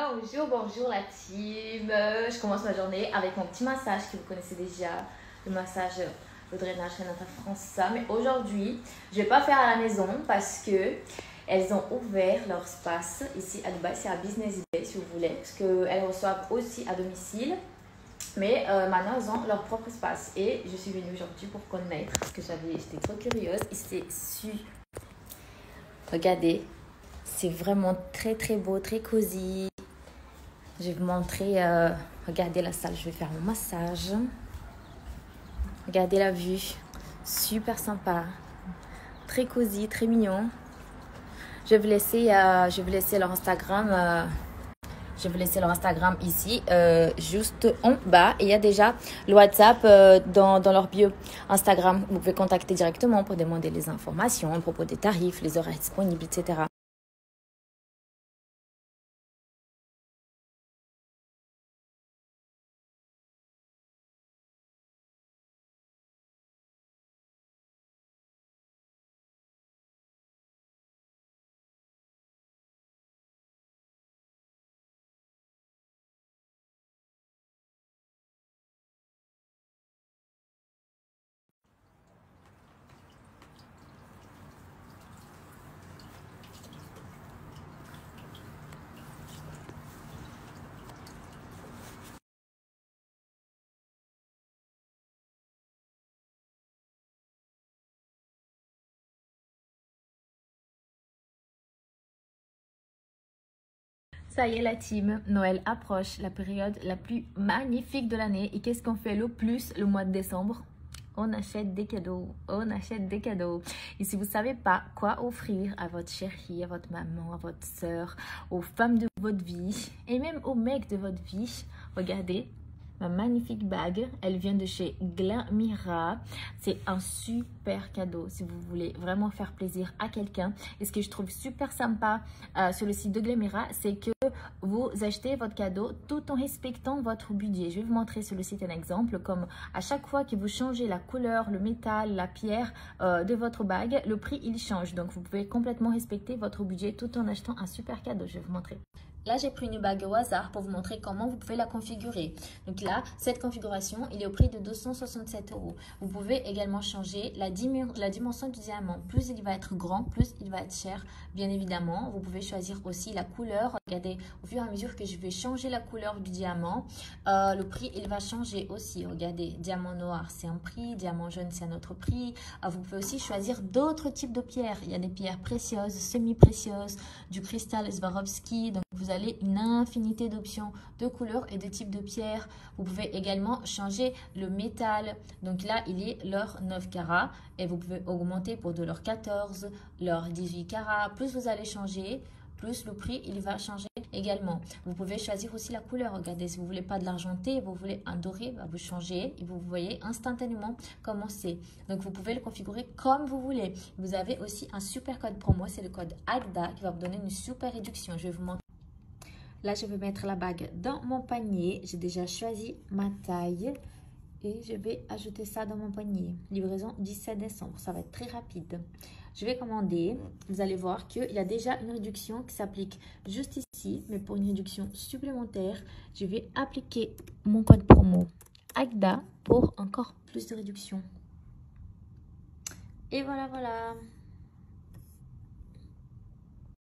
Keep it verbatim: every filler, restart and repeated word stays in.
Bonjour, bonjour la team. Je commence ma journée avec mon petit massage que vous connaissez déjà. Le massage, le drainage Renata France, ça. Mais aujourd'hui, je ne vais pas faire à la maison parce que elles ont ouvert leur space ici à Dubaï. C'est à Business Day si vous voulez. Parce qu'elles reçoivent aussi à domicile. Mais euh, maintenant, elles ont leur propre espace. Et je suis venue aujourd'hui pour connaître parce que j'étais trop curieuse. Et c'est su. Regardez. C'est vraiment très très beau, très cosy. Je vais vous montrer, euh, regardez la salle, je vais faire mon massage. Regardez la vue, super sympa, très cosy, très mignon. Je vais vous laisser, euh, je vais vous laisser leur Instagram, euh, je vais vous laisser leur Instagram ici, euh, juste en bas. Et il y a déjà le WhatsApp euh, dans, dans leur bio Instagram. Vous pouvez contacter directement pour demander les informations à propos des tarifs, les horaires disponibles, et cetera. Ça y est la team, Noël approche, la période la plus magnifique de l'année. Et qu'est-ce qu'on fait le plus le mois de décembre? On achète des cadeaux, on achète des cadeaux. Et si vous ne savez pas quoi offrir à votre chérie, à votre maman, à votre soeur, aux femmes de votre vie et même aux mecs de votre vie, regardez ma magnifique bague. Elle vient de chez Glamira. C'est un super cadeau si vous voulez vraiment faire plaisir à quelqu'un. Et ce que je trouve super sympa euh, sur le site de Glamira, c'est que vous achetez votre cadeau tout en respectant votre budget. Je vais vous montrer sur le site un exemple. Comme à chaque fois que vous changez la couleur, le métal, la pierre euh, de votre bague, le prix il change. Donc vous pouvez complètement respecter votre budget tout en achetant un super cadeau. Je vais vous montrer. Là, j'ai pris une bague au hasard pour vous montrer comment vous pouvez la configurer. Donc là, cette configuration, il est au prix de deux cent soixante-sept euros. Vous pouvez également changer la, dimen la dimension du diamant. Plus il va être grand, plus il va être cher, bien évidemment. Vous pouvez choisir aussi la couleur. Regardez, au fur et à mesure que je vais changer la couleur du diamant, euh, le prix, il va changer aussi. Regardez, diamant noir, c'est un prix. Diamant jaune, c'est un autre prix. Euh, vous pouvez aussi choisir d'autres types de pierres. Il y a des pierres précieuses, semi-précieuses, du cristal Swarovski. Donc, vous allez une infinité d'options de couleurs et de types de pierres. Vous pouvez également changer le métal. Donc là, il est l'or neuf carats et vous pouvez augmenter pour de l'or quatorze, l'or dix-huit carats. Plus vous allez changer, plus le prix, il va changer également. Vous pouvez choisir aussi la couleur. Regardez, si vous voulez pas de l'argenté, vous voulez un doré, bah vous changez et vous voyez instantanément comment c'est. Donc, vous pouvez le configurer comme vous voulez. Vous avez aussi un super code promo, c'est le code A D D A qui va vous donner une super réduction. Je vais vous montrer. Là, je vais mettre la bague dans mon panier. J'ai déjà choisi ma taille et je vais ajouter ça dans mon panier. Livraison dix-sept décembre. Ça va être très rapide. Je vais commander. Vous allez voir qu'il y a déjà une réduction qui s'applique juste ici. Mais pour une réduction supplémentaire, je vais appliquer mon code promo A D D A pour encore plus de réduction. Et voilà, voilà.